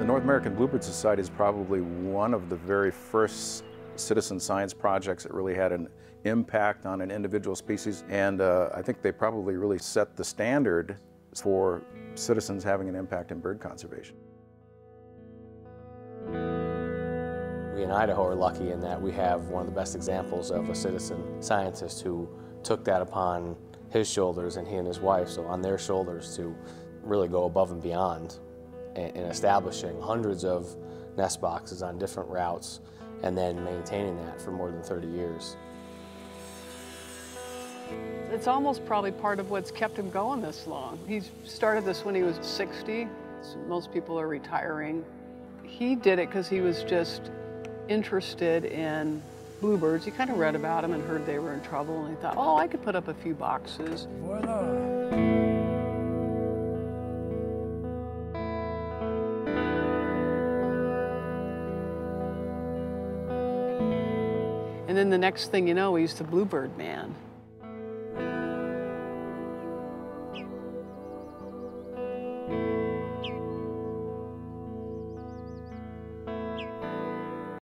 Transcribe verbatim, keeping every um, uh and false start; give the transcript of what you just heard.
The North American Bluebird Society is probably one of the very first citizen science projects that really had an impact on an individual species, and uh, I think they probably really set the standard for citizens having an impact in bird conservation. We in Idaho are lucky in that we have one of the best examples of a citizen scientist who took that upon his shoulders, and he and his wife, so on their shoulders, to really go above and beyond in establishing hundreds of nest boxes on different routes and then maintaining that for more than thirty years. It's almost probably part of what's kept him going this long. He started this when he was sixty. Most people are retiring. He did it because he was just interested in bluebirds. He kind of read about them and heard they were in trouble, and he thought, oh, I could put up a few boxes. Voila. And then the next thing you know, he's the Bluebird Man.